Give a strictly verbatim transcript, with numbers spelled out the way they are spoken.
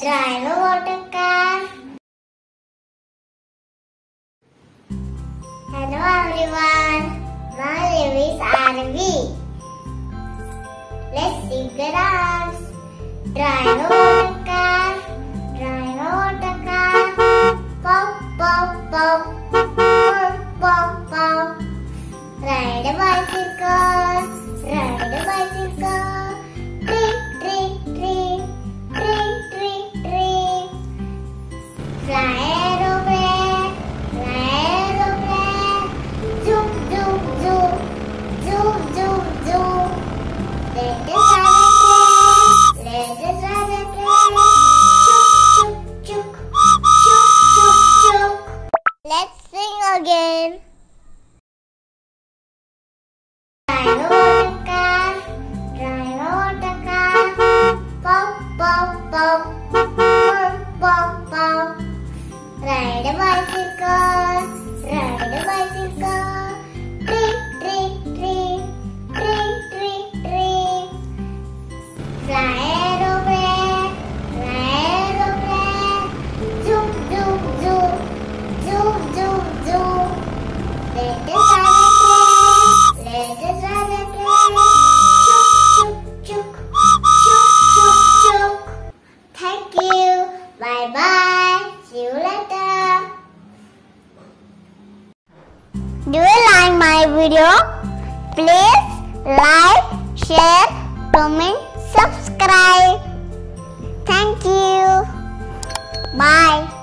Drive a water car. Hello everyone, my name is Arvi. Let's sing the dance. Drive a water car, drive a water car. Pop pop pop, pop pop pop. Ride a bicycle, ride a bicycle. Again. Drive a water car, drive a water car. Pop, pop, pop, pop, pop, pop. Ride a bicycle, ride a bicycle. Trick, trick, trick, trick, trick, trick. Fly aeroplane, fly aeroplane. Zoom, zoom, zoom, zoom, zoom, zoom. Let us ride a train, let us ride a train. Chook, chook, chook, chook, chook. Thank you, bye bye, see you later. Do you like my video? Please like, share, comment, subscribe. Thank you. Bye.